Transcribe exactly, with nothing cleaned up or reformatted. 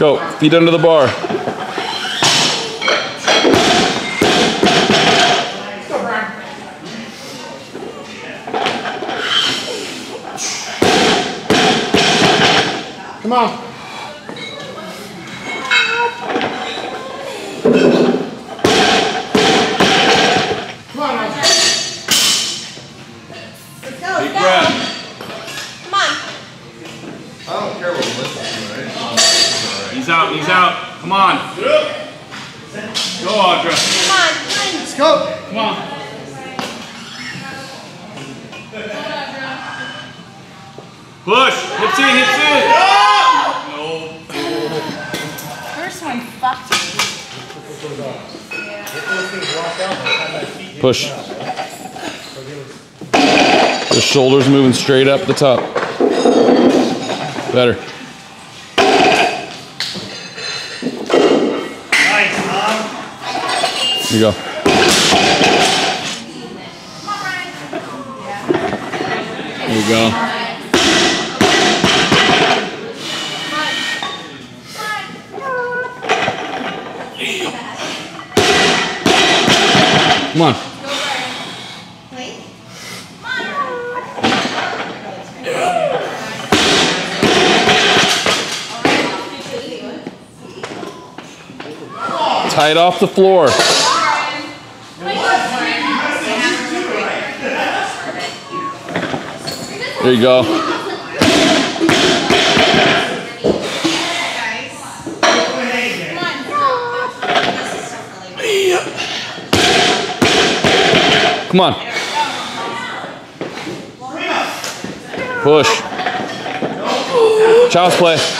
Go, feet under the bar. Come on. He's out. Come on. Go, Audra. Come on. Let's go. Come on. Push. Hips in, hips in. No. First one fucked me. Push. The shoulders moving straight up the top. Better. Here you go. Come on, Brian. There you go. Come on. Tie it off the floor. There you go. Come on. Push. Child's play.